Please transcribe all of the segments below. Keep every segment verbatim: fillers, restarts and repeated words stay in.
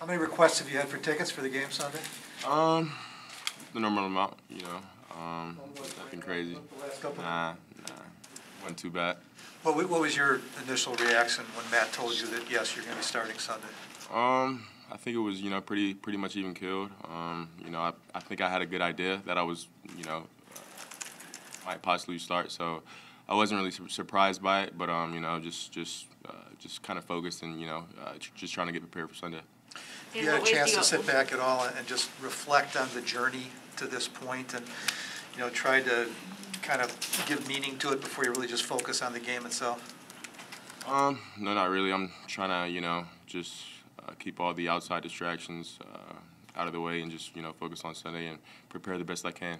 How many requests have you had for tickets for the game Sunday? Um, the normal amount, you know. Um, nothing crazy. Nah, nah, wasn't too bad. What What was your initial reaction when Matt told you that yes, you're going to be starting Sunday? Um, I think it was, you know, pretty pretty much even keeled. Um, you know, I I think I had a good idea that I was, you know, might possibly start. So I wasn't really su surprised by it, but um, you know, just just uh, just kind of focused and you know, uh, tr just trying to get prepared for Sunday. You had a chance to sit back at all and just reflect on the journey to this point, and you know, try to kind of give meaning to it before you really just focus on the game itself. Um, no, not really. I'm trying to, you know, just uh, keep all the outside distractions uh, out of the way and just, you know, focus on Sunday and prepare the best I can.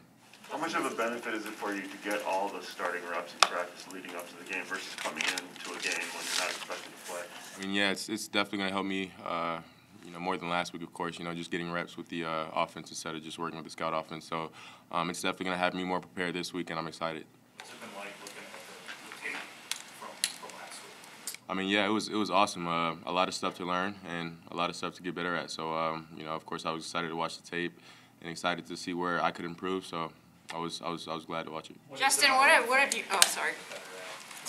How much of a benefit is it for you to get all the starting reps in practice leading up to the game versus coming into a game when you're not expected to play? I mean, yeah, it's it's definitely going to help me. Uh, You know, more than last week, of course, you know, just getting reps with the uh, offense instead of just working with the scout offense. So um, it's definitely going to have me more prepared this week, and I'm excited. What's it been like looking at the, the tape from, from last week? I mean, yeah, it was it was awesome. Uh, a lot of stuff to learn and a lot of stuff to get better at. So, um, you know, of course, I was excited to watch the tape and excited to see where I could improve. So I was I was I was glad to watch it. Justin, what have, what have you? Oh, sorry.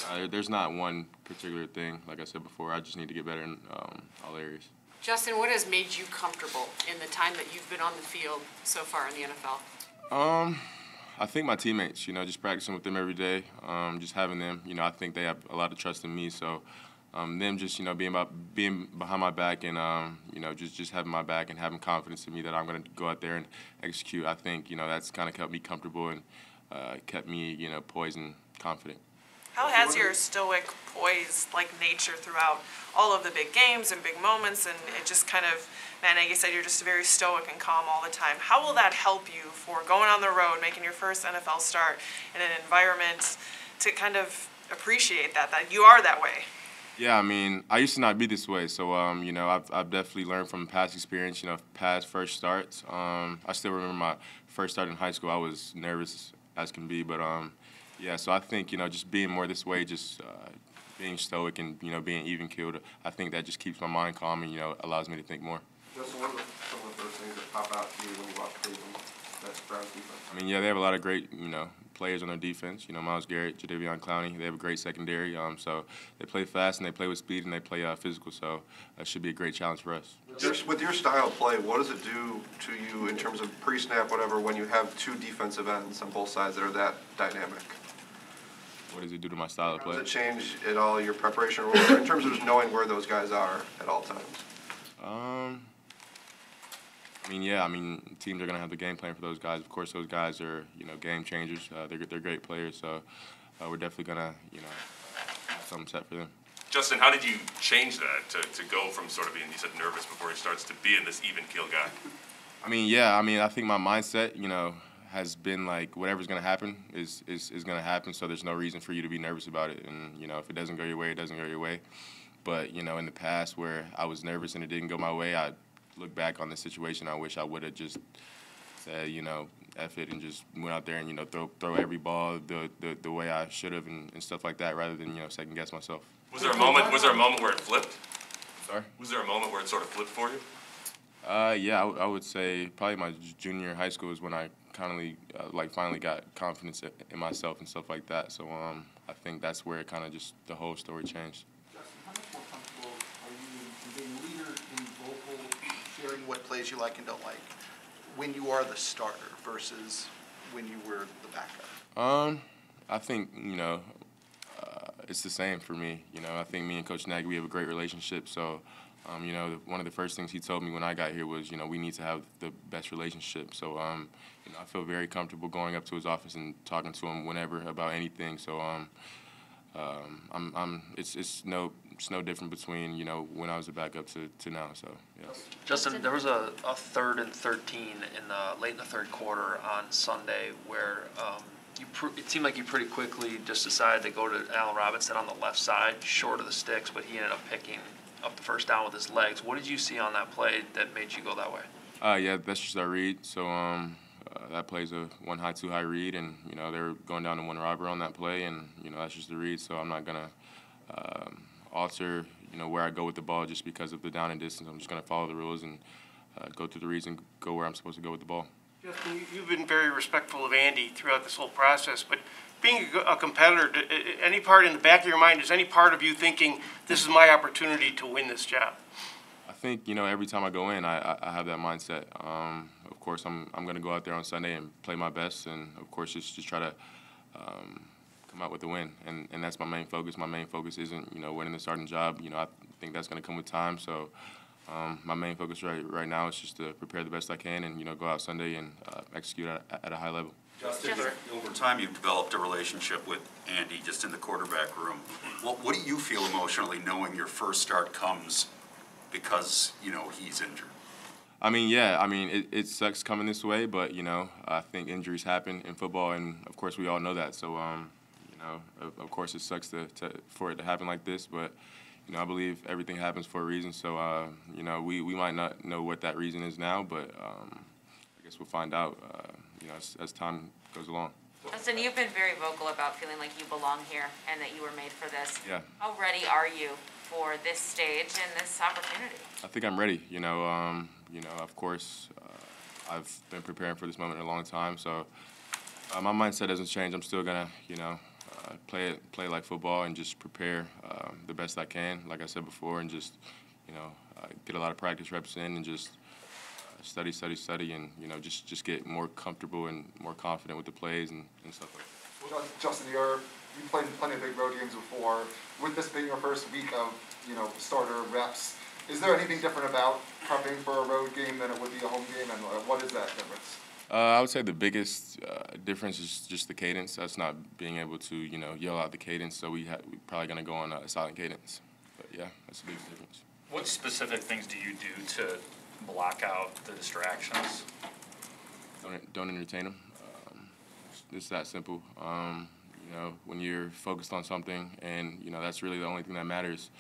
Uh, there's not one particular thing. Like I said before, I just need to get better in um, all areas. Justin, what has made you comfortable in the time that you've been on the field so far in the N F L? Um, I think my teammates, you know, just practicing with them every day, um, just having them, you know, I think they have a lot of trust in me. So um, them just, you know, being, about, being behind my back and, um, you know, just, just having my back and having confidence in me that I'm going to go out there and execute, I think, you know, that's kind of kept me comfortable and uh, kept me, you know, poised and confident. How has your stoic poise, like nature, throughout all of the big games and big moments, and it just kind of, man, like you said, you're just very stoic and calm all the time. How will that help you for going on the road, making your first N F L start in an environment to kind of appreciate that, that you are that way? Yeah, I mean, I used to not be this way, so, um, you know, I've, I've definitely learned from past experience, you know, past first starts. Um, I still remember my first start in high school. I was nervous as can be, but, um, yeah, so I think, you know, just being more this way, just uh, being stoic and, you know, being even-keeled, I think that just keeps my mind calm and, you know, allows me to think more. Justin, what are some of those things that pop out to you when you watch Cleveland? That's Browns defense. I mean, yeah, they have a lot of great, you know, players on their defense. You know, Myles Garrett, Jadavion Clowney, they have a great secondary. Um, so they play fast and they play with speed and they play uh, physical, so that should be a great challenge for us. Just with your style of play, what does it do to you in terms of pre-snap, whatever, when you have two defensive ends on both sides that are that dynamic? What does it do to my style of play? Does it change at all your preparation or in terms of just knowing where those guys are at all times? Um, I mean, yeah, I mean, teams are going to have the game plan for those guys. Of course, those guys are, you know, game changers. Uh, they're, they're great players, so uh, we're definitely going to, you know, have something set for them. Justin, how did you change that to, to go from sort of being, you said, nervous before he starts to being this even-keel guy? I mean, yeah, I mean, I think my mindset, you know, has been like whatever's going to happen is, is, is going to happen, so there's no reason for you to be nervous about it. And, you know, if it doesn't go your way, it doesn't go your way. But, you know, in the past where I was nervous and it didn't go my way, I look back on the situation, I wish I would have just said, you know, F it and just went out there and, you know, throw, throw every ball the, the, the way I should have and, and stuff like that rather than, you know, second guess myself. Was there a moment, was there a moment where it flipped? Sorry? Was there a moment where it sort of flipped for you? Uh, yeah, I, I would say probably my junior high school is when I Finally, uh, like finally got confidence in myself and stuff like that. So um, I think that's where it kind of just the whole story changed. Justin, how much more comfortable are you in being a leader, being vocal, sharing what plays you like and don't like when you are the starter versus when you were the backup? Um, I think you know uh, it's the same for me. You know, I think me and Coach Nagy, we have a great relationship. So. Um, you know, one of the first things he told me when I got here was, you know, we need to have the best relationship. So, um, you know, I feel very comfortable going up to his office and talking to him whenever about anything. So, um, um, I'm, I'm, it's, it's no, it's no different between, you know, when I was a backup to, to now. So, yeah. Justin, there was a, a third and thirteen in the late in the third quarter on Sunday where um, you pr it seemed like you pretty quickly just decided to go to Allen Robinson on the left side, short of the sticks, but he ended up picking up the first down with his legs. What did you see on that play that made you go that way? Uh, yeah, that's just our read. So um, uh, that play's a one high, two high read, and you know they were going down to one robber on that play, and you know that's just the read. So I'm not gonna um, alter you know, where I go with the ball just because of the down and distance. I'm just going to follow the rules and uh, go through the reads and go where I'm supposed to go with the ball. Justin, you've been very respectful of Andy throughout this whole process, but being a competitor, any part in the back of your mind, is any part of you thinking, this is my opportunity to win this job? I think, you know, every time I go in, I, I have that mindset. Um, of course, I'm, I'm going to go out there on Sunday and play my best and, of course, just, just try to um, come out with the win. And, and that's my main focus. My main focus isn't, you know, winning the starting job. You know, I think that's going to come with time. So um, my main focus right, right now is just to prepare the best I can and, you know, go out Sunday and uh, execute at, at a high level. Justin, Justin, over time you've developed a relationship with Andy just in the quarterback room. What, what do you feel emotionally knowing your first start comes because, you know, he's injured? I mean, yeah, I mean, it, it sucks coming this way, but, you know, I think injuries happen in football, and, of course, we all know that. So, um, you know, of, of course it sucks to, to, for it to happen like this, but, you know, I believe everything happens for a reason. So, uh, you know, we, we might not know what that reason is now, but um, I guess we'll find out. Uh, You know, as, as time goes along. Justin, you've been very vocal about feeling like you belong here and that you were made for this. Yeah. How ready are you for this stage and this opportunity? I think I'm ready. You know, um, you know, of course, uh, I've been preparing for this moment a long time, so uh, my mindset doesn't change. I'm still gonna, you know, uh, play it, play like football, and just prepare uh, the best I can, like I said before, and just, you know, uh, get a lot of practice reps in, and just. Study, study, study, and, you know, just, just get more comfortable and more confident with the plays and, and stuff like that. Well, Justin, you're, you've played plenty of big road games before. With this being your first week of, you know, starter reps, is there anything different about prepping for a road game than it would be a home game, and what is that difference? Uh, I would say the biggest uh, difference is just the cadence. That's not being able to, you know, yell out the cadence, so we ha we're probably going to go on a silent cadence. But, yeah, that's the biggest difference. What specific things do you do to block out the distractions? Don't, don't entertain them. Um, it's that simple. Um, you know, when you're focused on something, and you know that's really the only thing that matters.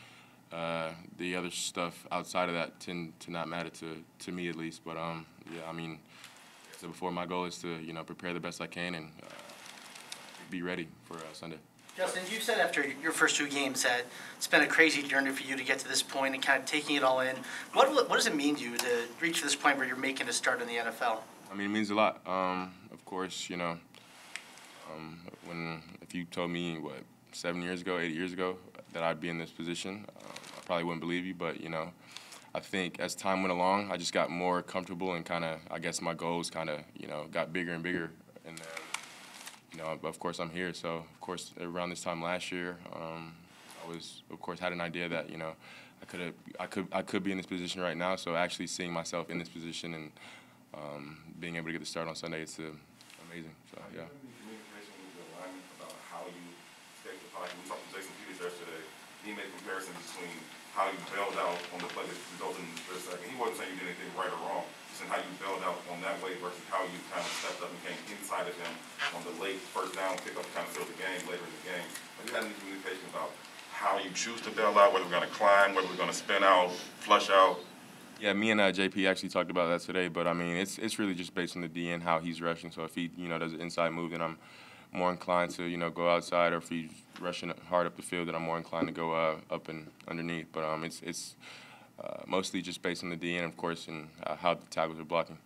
Uh, the other stuff outside of that tend to not matter to to me at least. But um, yeah, I mean, so before my goal is to you know prepare the best I can and uh, be ready for uh, Sunday. Justin, you said after your first two games that it's been a crazy journey for you to get to this point and kind of taking it all in. What what does it mean to you to reach this point where you're making a start in the N F L? I mean, it means a lot. Um, of course, you know, um, when if you told me, what, seven years ago, eight years ago, that I'd be in this position, um, I probably wouldn't believe you. But, you know, I think as time went along, I just got more comfortable and kind of, I guess my goals kind of, you know, got bigger and bigger. And then, you know, of course, I'm here. So, of course, around this time last year, um, I was, of course, had an idea that you know, I could have, I could, I could be in this position right now. So, actually, seeing myself in this position and um, being able to get the start on Sunday, it's uh, amazing. So, yeah. Communication with the alignment about how you take the play. We talked to Jason Peters yesterday. He made comparisons between how you bailed out on the play that resulted in the first second. He wasn't saying you did anything right or wrong. And how you bailed out on that way versus how you kind of stepped up and came inside of him on the late first down pickup to kind of seal the game later in the game. But you had any communication about how you choose to bail out, whether we're going to climb, whether we're going to spin out, flush out? Yeah, me and uh, J P actually talked about that today, but I mean, it's it's really just based on the D N, how he's rushing. So if he, you know, does an inside move, then I'm more inclined to, you know, go outside, or if he's rushing hard up the field, then I'm more inclined to go uh, up and underneath. But um, it's it's. Uh, mostly just based on the D N, of course, and uh, how the tackles are blocking.